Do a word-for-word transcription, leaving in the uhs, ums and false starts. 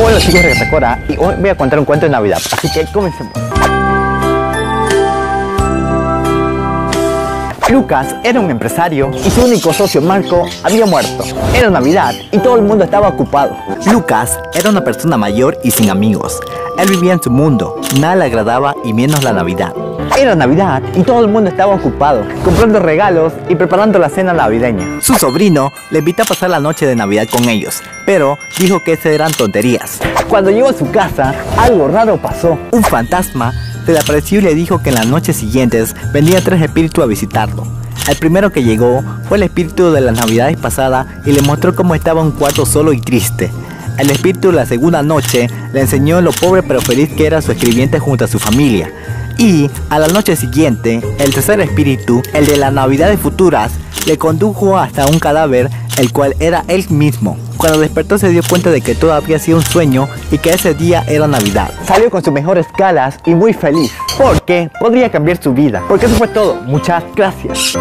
Hola chicos de Catacora, y hoy voy a contar un cuento de Navidad, así que comencemos. Lucas era un empresario y su único socio Marco había muerto. Era Navidad y todo el mundo estaba ocupado. Lucas era una persona mayor y sin amigos. Él vivía en su mundo, nada le agradaba y menos la Navidad. Era Navidad y todo el mundo estaba ocupado, comprando regalos y preparando la cena navideña. Su sobrino le invitó a pasar la noche de Navidad con ellos, pero dijo que esas eran tonterías. Cuando llegó a su casa, algo raro pasó. Un fantasma se le apareció y le dijo que en las noches siguientes vendrían tres espíritus a visitarlo. El primero que llegó fue el espíritu de las Navidades pasadas y le mostró cómo estaba un cuarto solo y triste. El espíritu de la segunda noche le enseñó lo pobre pero feliz que era su escribiente junto a su familia. Y a la noche siguiente, el tercer espíritu, el de las Navidades futuras, le condujo hasta un cadáver, el cual era él mismo. Cuando despertó se dio cuenta de que todo había sido un sueño y que ese día era Navidad. Salió con sus mejores galas y muy feliz, porque podría cambiar su vida. Porque eso fue todo. Muchas gracias.